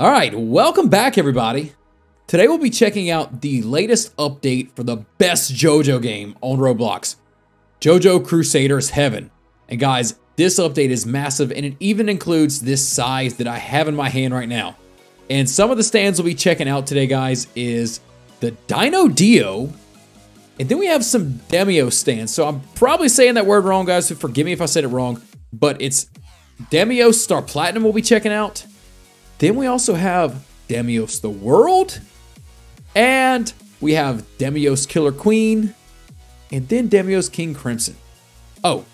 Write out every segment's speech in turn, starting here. All right, welcome back, everybody. Today we'll be checking out the latest update for the best JoJo game on Roblox, JoJo Crusaders Heaven. And guys, this update is massive, and it even includes this size that I have in my hand right now. And some of the stands we'll be checking out today, guys, is the Dino Dio, and then we have some Demio stands. So I'm probably saying that word wrong, guys, so forgive me if I said it wrong, but it's Demio Star Platinum we'll be checking out. Then we also have Demio's The World, and we have Demio's Killer Queen, and then Demio's King Crimson. Oh,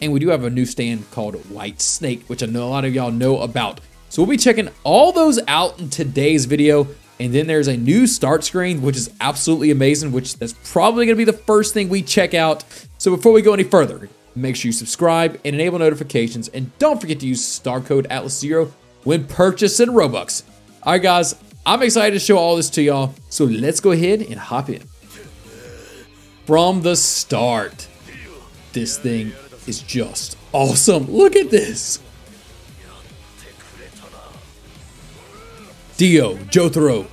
and we do have a new stand called Whitesnake, which I know a lot of y'all know about. So we'll be checking all those out in today's video, and then there's a new start screen, which is absolutely amazing, which that's probably going to be the first thing we check out. So before we go any further, make sure you subscribe and enable notifications, and don't forget to use star code ATLAS0 when purchasing Robux. All right, guys, I'm excited to show all this to y'all, so let's go ahead and hop in. From the start, this thing is just awesome. Look at this. Dio, Jotaro,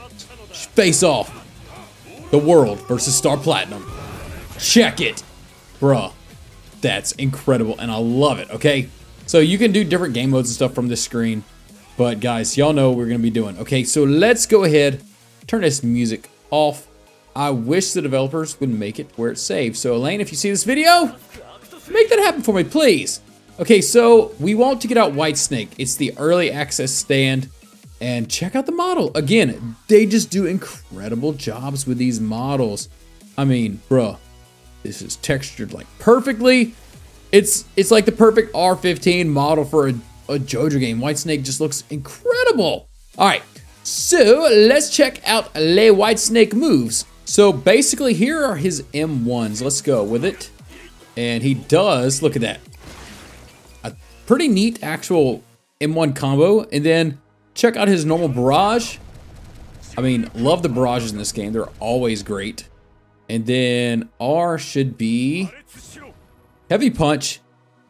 face off. The World versus Star Platinum. Check it. Bruh, that's incredible, and I love it, okay? So you can do different game modes and stuff from this screen. But guys, y'all know what we're gonna be doing. Okay, so let's go ahead, turn this music off. I wish the developers would make it where it's saved. So Elaine, if you see this video, make that happen for me, please. Okay, so we want to get out Whitesnake. It's the early access stand, and check out the model. Again, they just do incredible jobs with these models. I mean, bruh, this is textured like perfectly. It's like the perfect R15 model for a JoJo game. Whitesnake just looks incredible. All right, so let's check out Le Whitesnake moves. So basically here are his M1s. Let's go with it. And he does, look at that. A pretty neat actual M1 combo. And then check out his normal barrage. I mean, love the barrages in this game. They're always great. And then R should be heavy punch.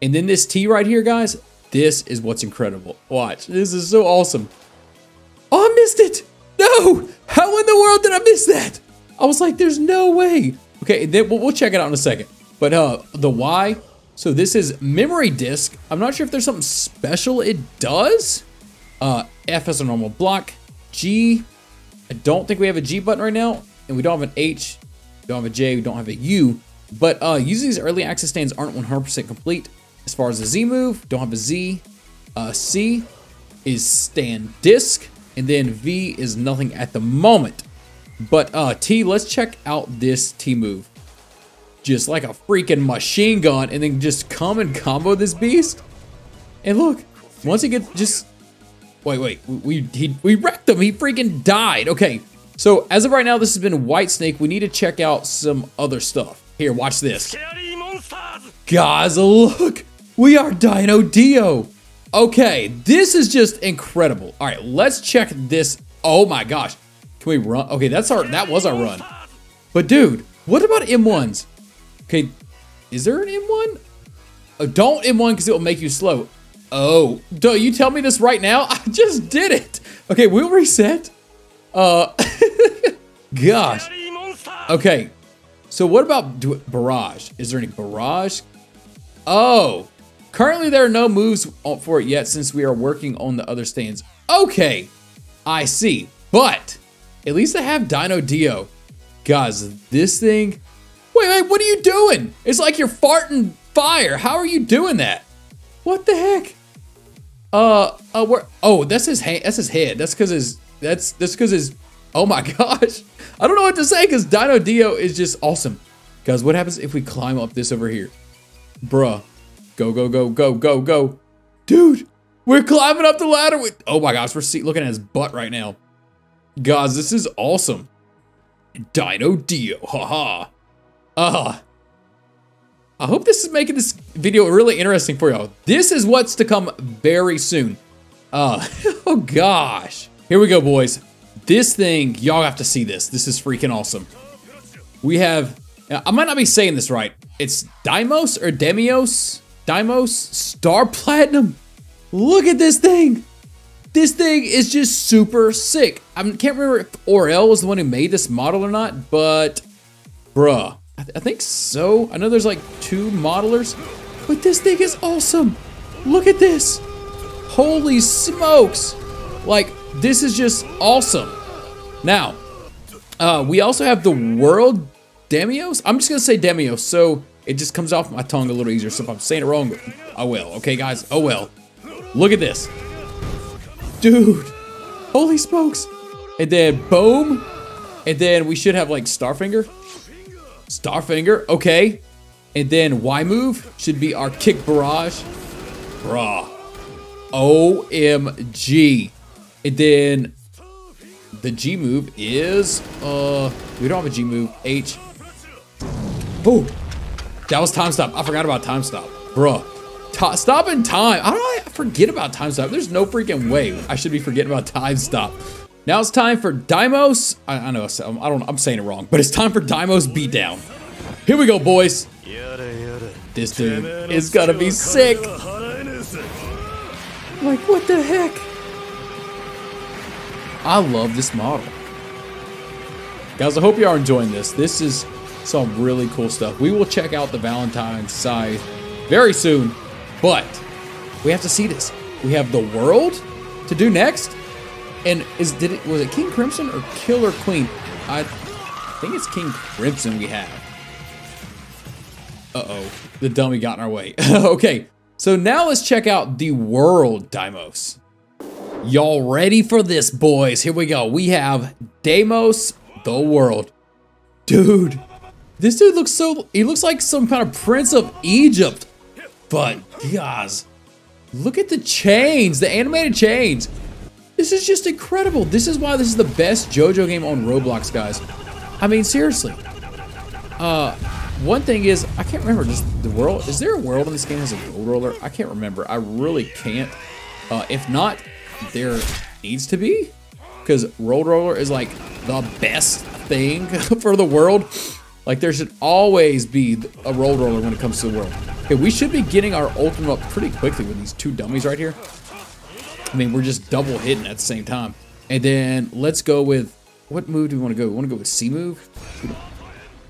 And then this T right here, guys, this is what's incredible. Watch, this is so awesome. Oh, I missed it. No, how in the world did I miss that? I was like, there's no way. Okay, then we'll check it out in a second. But the Y, so this is memory disk. I'm not sure if there's something special it does. F is a normal block. G, I don't think we have a G button right now. And we don't have an H, we don't have a J, we don't have a U. But usually these early access stands aren't 100% complete. As far as the Z move, don't have a Z. C is stand disc, and then V is nothing at the moment. But T, let's check out this T move. Just like a freaking machine gun, and then just come and combo this beast. And look, once he gets just, wait, we wrecked him, he freaking died. Okay, so as of right now, this has been Whitesnake. We need to check out some other stuff. Here, watch this. Guys, look. We are Dino Dio. Okay, this is just incredible. All right, let's check this. Oh my gosh, can we run? Okay, that was our run. But dude, what about M1s? Okay, is there an M1? Oh, don't M1 because it will make you slow. Oh, do you tell me this right now? I just did it. Okay, we'll reset. Gosh. Okay, so what about barrage? Is there any barrage? Oh, currently there are no moves for it yet since we are working on the other stands. Okay, I see, but at least I have Dino Dio. Guys, this thing, wait, what are you doing? It's like you're farting fire. How are you doing that? What the heck? Where, oh, that's his hand, that's his head. That's cause his, that's cause his, oh my gosh. I don't know what to say cause Dino Dio is just awesome. Guys, what happens if we climb up this over here? Bruh, go, go, go, go, go, go. Dude, we're climbing up the ladder with, oh my gosh, we're looking at his butt right now. Guys, this is awesome. Dino Dio, haha. I hope this is making this video really interesting for y'all. This is what's to come very soon. Oh gosh. Here we go, boys. This thing, y'all have to see this. This is freaking awesome. We have, I might not be saying this right. It's Deimos or Demio? Deimos Star Platinum. Look at this thing. This thing is just super sick. I can't remember if Or-El was the one who made this model or not, but bruh, I think so. I know there's like 2 modelers, but this thing is awesome. Look at this. Holy smokes. Like, this is just awesome. Now, we also have the World Demios. I'm just gonna say Demio, so it just comes off my tongue a little easier. So if I'm saying it wrong, oh well, okay guys, oh well. Look at this. Dude, holy smokes. And then boom. And then we should have like Starfinger. Starfinger, okay. And then Y move should be our kick barrage. Bruh. OMG. And then the G move is, we don't have a G move, H. Boom. That was time stop. I forgot about time stop. Bruh. Stop in time. I don't forget about time stop. There's no freaking way I should be forgetting about time stop. Now it's time for Deimos. I know I don't. I'm saying it wrong, but it's time for Deimos beatdown. Here we go, boys. This dude is gonna be sick. Like, what the heck? I love this model, guys. I hope you are enjoying this. This is some really cool stuff. We will check out the Valentine's scythe very soon, but we have to see this. We have the World to do next. And was it King Crimson or Killer Queen? I think it's King Crimson we have. Uh-oh, the dummy got in our way. Okay, so now let's check out the World Deimos. Y'all ready for this, boys? Here we go. We have Deimos, the World. Dude, this dude looks he looks like some kind of prince of Egypt. But guys, look at the chains, the animated chains. This is just incredible. This is why this is the best JoJo game on Roblox, guys. I mean, seriously. One thing is, I can't remember, the world, is there a world in this game that has a gold roller? I can't remember, I really can't. If not, there needs to be, because gold roller is like the best thing for the world. Like, there should always be a gold roller when it comes to the world. Okay, we should be getting our ultimate up pretty quickly with these 2 dummies right here. I mean, we're just double hitting at the same time. And then let's go with, what move do we want to go? We want to go with C move.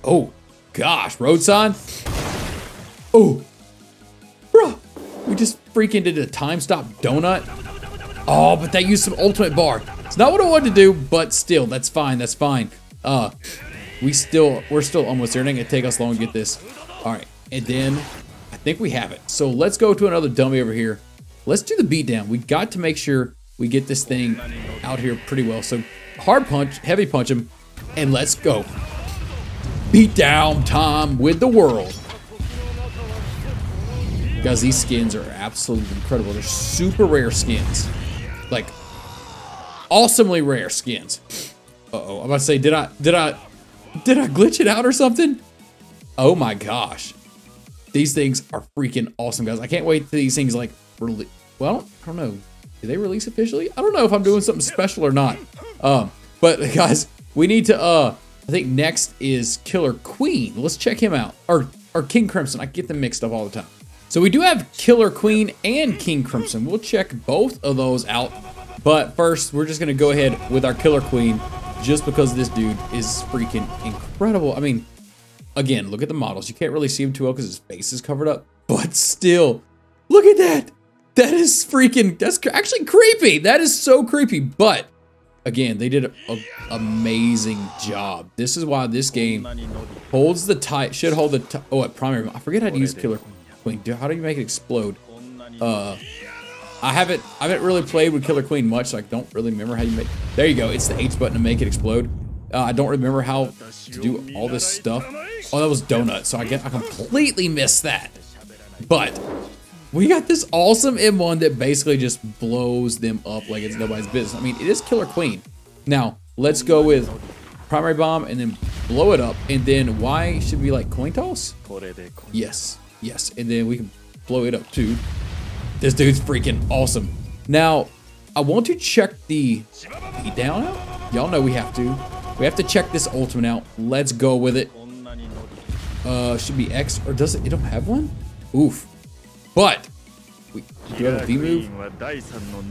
Oh gosh, road sign. Oh, bro, we just freaking did a time stop donut. Oh, but that used some ultimate bar. It's not what I wanted to do, but still, that's fine. That's fine. We're still almost there. It ain't gonna take us long to get this. All right, and then I think we have it. So let's go to another dummy over here. Let's do the beatdown. We got to make sure we get this thing out here pretty well. So hard punch, heavy punch him, and let's go. Beatdown time with the World. Guys, these skins are absolutely incredible. They're super rare skins. Like, awesomely rare skins. Uh-oh, I'm about to say, did I glitch it out or something? Oh my gosh. These things are freaking awesome, guys. I can't wait till these things, like, well, I don't know. Did they release officially? I don't know if I'm doing something special or not. But guys, we need to. I think next is Killer Queen. Let's check him out. Or King Crimson. I get them mixed up all the time. So we do have Killer Queen and King Crimson. We'll check both of those out. But first, we're just gonna go ahead with our Killer Queen, just because this dude is freaking incredible. I mean, again, look at the models. You can't really see him too well because his face is covered up. But still, look at that. That is freaking, that's actually creepy. That is so creepy. But again, they did an amazing job. This is why this game holds the tight, should hold the, oh, at primary, I forget how to use Killer Queen. How do you make it explode? I haven't really played with Killer Queen much, so I don't really remember how you make, there you go. It's the H button to make it explode. I don't remember how to do all this stuff. Oh, that was donut. So I completely missed that. But we got this awesome M1 that basically just blows them up like it's nobody's business. I mean, it is Killer Queen. Now, let's go with primary bomb and then blow it up. And then Y should be like coin toss? Yes, yes. And then we can blow it up too. This dude's freaking awesome. Now, I want to check the beatdown out. Y'all know we have to. We have to check this ultimate out. Let's go with it. Should be X, or does it? It don't have one? Oof. But Do you have a B move?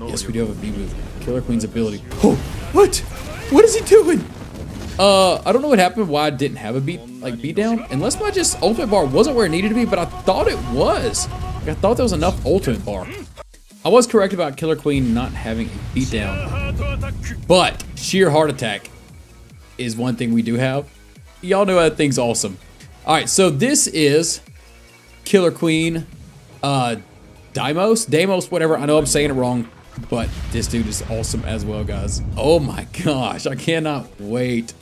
Yes, we do have a B move. Killer Queen's ability. Oh, what? What is he doing? I don't know what happened, why I didn't have a beatdown. Unless my just ultimate bar wasn't where it needed to be, but I thought it was. Like, I thought there was enough ultimate bar. I was correct about Killer Queen not having a beatdown, but sheer heart attack is one thing we do have. Y'all know that thing's awesome. All right, so this is Killer Queen, Deimos, whatever. I know I'm saying it wrong, but this dude is awesome as well, guys. Oh my gosh, I cannot wait.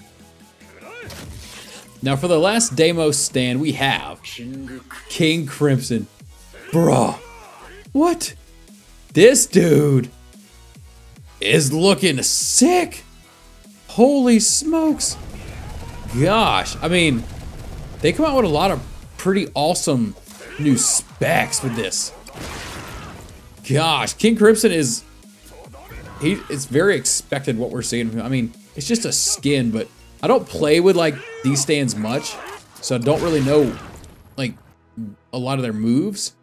Now for the last Deimos stand, we have King Crimson. Bruh, what? This dude is looking sick. Holy smokes. Gosh, I mean, they come out with a lot of pretty awesome new specs with this. Gosh, King Crimson is, it's very expected what we're seeing. I mean, it's just a skin, but I don't play with like these stands much, so I don't really know like a lot of their moves.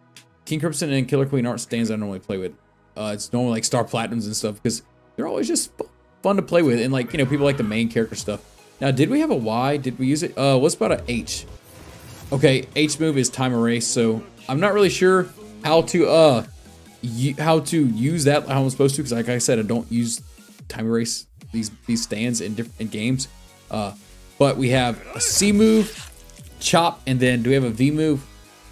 King Crimson and Killer Queen aren't stands I normally play with. It's normally like Star Platinums and stuff because they're always just fun to play with, and like, you know, people like the main character stuff. Now, did we have a Y? Did we use it? What's about an H? Okay, H move is time erase, so I'm not really sure how to use that how I'm supposed to, because like I said, I don't use time erase these stands in games. But we have a C move, chop, and then do we have a V move?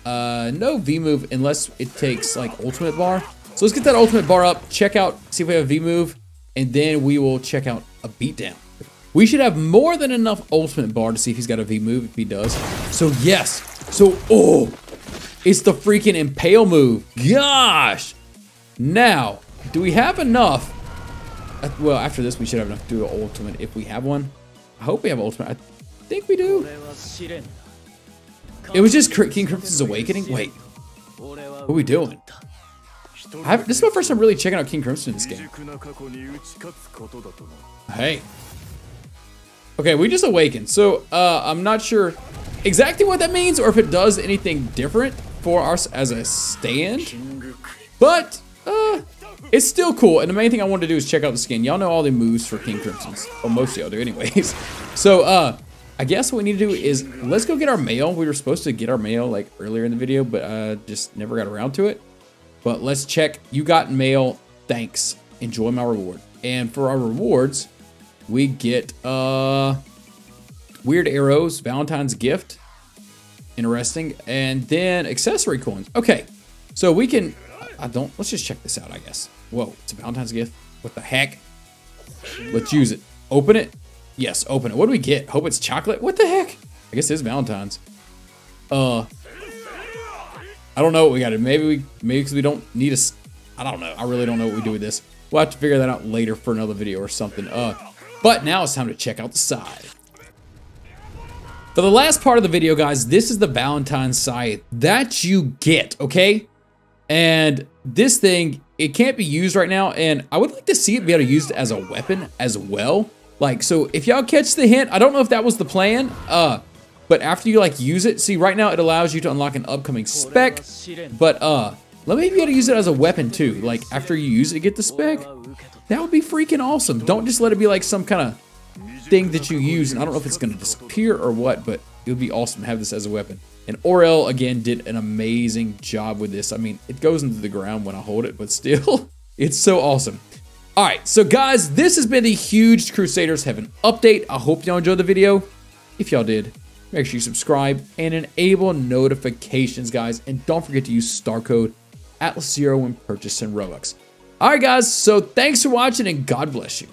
No V move unless it takes like ultimate bar. So let's get that ultimate bar up, check out, see if we have a V move, and then we will check out a beatdown. We should have more than enough ultimate bar to see if he's got a V move, if he does. So yes, so, oh, it's the freaking impale move, gosh. Now, do we have enough? Well, after this, we should have enough to do an ultimate if we have one. I hope we have ultimate, I think we do. It was just King Crimson's Awakening? Wait, what are we doing? This is my first time really checking out King Crimson in this game. Hey. Okay, we just awakened, so I'm not sure exactly what that means or if it does anything different for us as a stand, but it's still cool, and the main thing I wanted to do is check out the skin. Y'all know all the moves for King Crimson's, or most of y'all do anyways. So, I guess what we need to do is, let's go get our mail. We were supposed to get our mail like earlier in the video, but I just never got around to it. But let's check, you got mail, thanks, enjoy my reward. And for our rewards, we get weird arrows, Valentine's gift, interesting. And then accessory coins, okay. So we can, let's just check this out, I guess. Whoa, it's a Valentine's gift, what the heck? Let's use it, open it. Yes, open it. What do we get? Hope it's chocolate. What the heck? I guess it's Valentine's. I don't know what we got. Maybe because we don't need a, I don't know. I really don't know what we do with this. We'll have to figure that out later for another video or something. But now it's time to check out the side. For the last part of the video, guys, this is the Valentine's side that you get, okay? And this thing, it can't be used right now, and I would like to see it be able to use it as a weapon as well. Like, so if y'all catch the hint, I don't know if that was the plan, but after you like use it, see right now it allows you to unlock an upcoming spec, but let me be able to use it as a weapon too. Like after you use it, get the spec. That would be freaking awesome. Don't just let it be like some kind of thing that you use, and I don't know if it's gonna disappear or what, but it would be awesome to have this as a weapon. And Or-El again did an amazing job with this. I mean, it goes into the ground when I hold it, but still, it's so awesome. All right, so guys, this has been the huge Crusaders Heaven update. I hope y'all enjoyed the video. If y'all did, make sure you subscribe and enable notifications, guys. And don't forget to use star code ATLAS0 when purchasing Robux. All right, guys, so thanks for watching and God bless you.